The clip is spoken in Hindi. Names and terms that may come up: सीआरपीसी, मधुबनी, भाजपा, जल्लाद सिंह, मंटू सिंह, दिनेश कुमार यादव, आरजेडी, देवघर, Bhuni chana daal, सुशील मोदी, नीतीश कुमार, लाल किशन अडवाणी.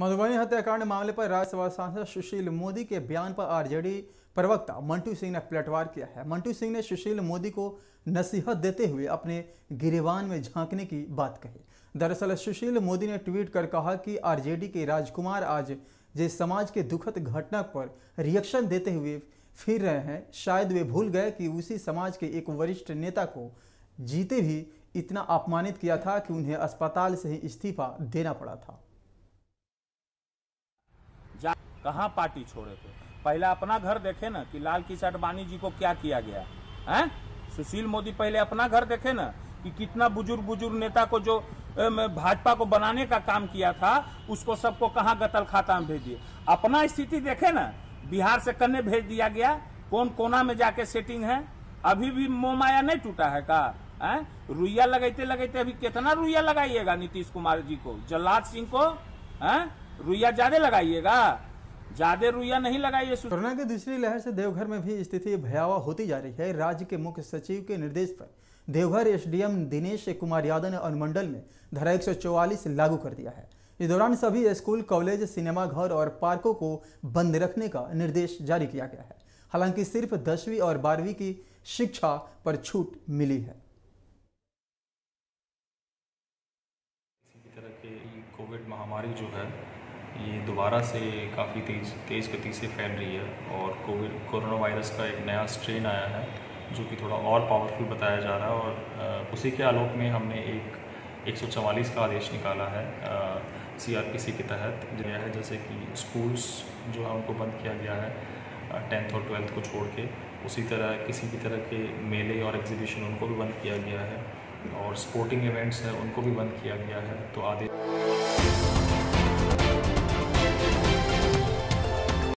मधुबनी हत्याकांड मामले पर राज्यसभा सांसद सुशील मोदी के बयान पर आरजेडी प्रवक्ता मंटू सिंह ने पलटवार किया है। मंटू सिंह ने सुशील मोदी को नसीहत देते हुए अपने गिरेबान में झांकने की बात कही। दरअसल सुशील मोदी ने ट्वीट कर कहा कि आरजेडी के राजकुमार आज जिस समाज के दुखद घटना पर रिएक्शन देते हुए फिर रहे हैं, शायद वे भूल गए कि उसी समाज के एक वरिष्ठ नेता को जीते भी इतना अपमानित किया था कि उन्हें अस्पताल से ही इस्तीफा देना पड़ा था। कहाँ पार्टी छोड़े थे? पहले अपना घर देखे ना कि लाल किशन अडवाणी जी को क्या किया गया है। सुशील मोदी पहले अपना घर देखे ना कि कितना बुजुर्ग नेता को जो भाजपा को बनाने का काम किया था उसको सबको कहाँ गतल खाता में भेज दिए। अपना स्थिति देखे ना, बिहार से कन्ने भेज दिया गया, कौन कोना में जाके सेटिंग है। अभी भी मोहमाया नहीं टूटा है का है? रुइया लगाते लगाते अभी कितना रुइया लगाइएगा नीतीश कुमार जी को, जल्लाद सिंह को है? रुइया ज्यादा लगाइएगा, ज्यादा रुइया नहीं लगाइए। कोरोना की दूसरी लहर से देवघर में भी स्थिति भयावह होती जा रही है। राज्य के मुख्य सचिव के निर्देश पर देवघर एसडीएम दिनेश कुमार यादव ने अनुमंडल में धारा 144 लागू कर दिया है। इस दौरान सभी स्कूल, कॉलेज, सिनेमाघर और पार्कों को बंद रखने का निर्देश जारी किया गया है। हालांकि सिर्फ 10वीं और 12वीं की शिक्षा पर छूट मिली है। इसी तरह के कोविड महामारी जो है ये दोबारा से काफ़ी तेज़ गति से फैल रही है और कोरोना वायरस का एक नया स्ट्रेन आया है जो कि थोड़ा और पावरफुल बताया जा रहा है और उसी के आलोक में हमने एक 144 का आदेश निकाला है सीआरपीसी के तहत गया है। जैसे कि स्कूल्स जो है उनको बंद किया गया है 10th और 12th को छोड़ के, उसी तरह किसी भी तरह के मेले और एग्जीबिशन उनको भी बंद किया गया है और स्पोर्टिंग इवेंट्स हैं उनको भी बंद किया गया है। तो आदेश